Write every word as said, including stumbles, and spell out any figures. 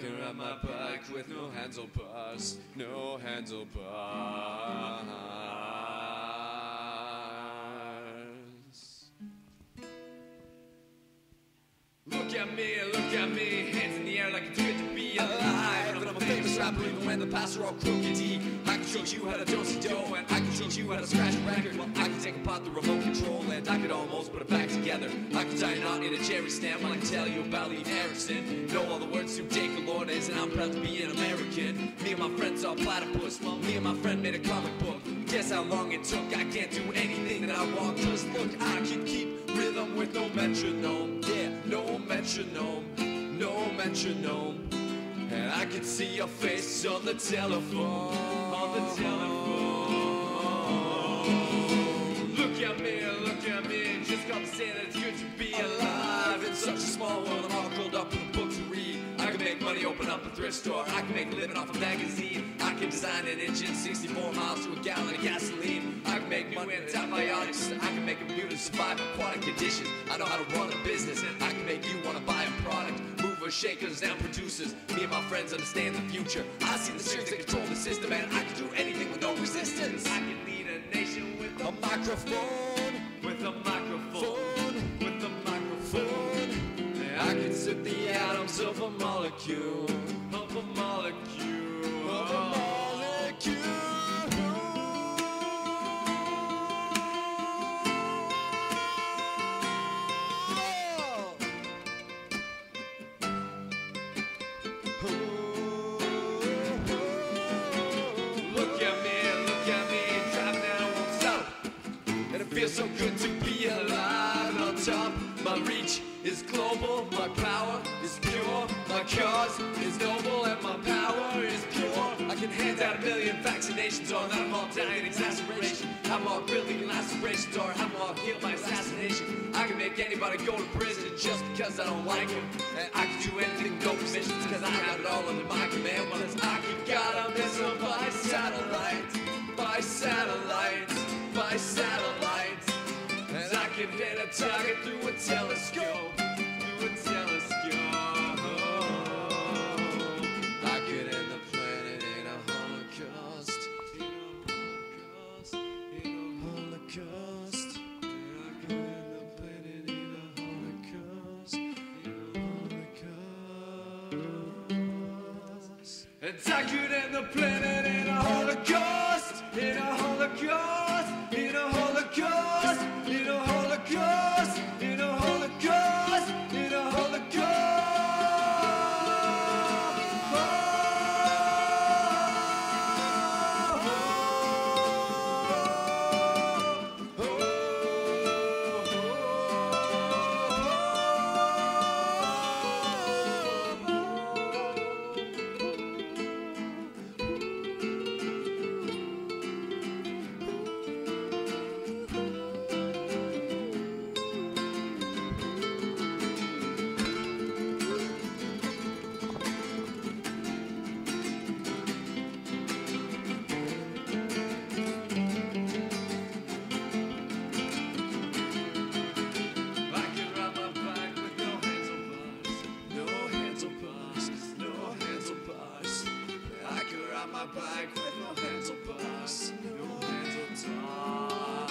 walking around my bike with no handlebars, no handlebars. Look at me, look at me, hands in the air like it's good to be alive. But I'm a famous rapper even when the past are all crookedy. I can show you how to dose a dough, and I can show you how to scratch a record. Well, I can take apart the remote control, and I could almost put it back together. I could tie a knot in a cherry stem when I can tell you about Lee Harrison. Know all the words to Dave Galordes, and I'm proud to be an American. Me and my friends are platypus. Well, me and my friend made a comic book. Guess how long it took? I can't do anything that I want. Just look, I can keep rhythm with no metronome. Yeah, no metronome, no metronome. And I can see your face on the telephone, on the telephone. Look at me, look at me, just come say that it's good to be alive. In such a small world, I'm all curled up with a book to read. I can make money, open up a thrift store. I can make a living off a magazine. I can design an engine sixty-four miles to a gallon of gasoline. I can make new antibiotics. I can make computers survive aquatic conditions. I know how to run a business. I can make you want to buy a product. Shakers and producers, me and my friends understand the future. I see the strings that control the system, and I can do anything with no resistance. I can lead a nation with a, a microphone, with a microphone, with a microphone. And I can sip the atoms of a molecule, of a molecule, of a molecule. Feels so good to be alive and on top. My reach is global, my power is pure, my cause is noble, and my power is pure. I can hand out a million vaccinations, or I'm all dying exasperation. I'm all really lacerations, or I'm all healed by assassination. I can make anybody go to prison just because I don't like them. And I can do anything, no positions, because I got it all under my command. Well, it's I can gotta miss them by satellite, by satellite, by satellite. And I can hit a target through a telescope, through a telescope. I could end the planet in a holocaust, in a holocaust, in a holocaust. I could end the planet in a holocaust, in a holocaust. And I could end the planet in a holocaust, in a holocaust. My bike with no handlebars, no handlebars.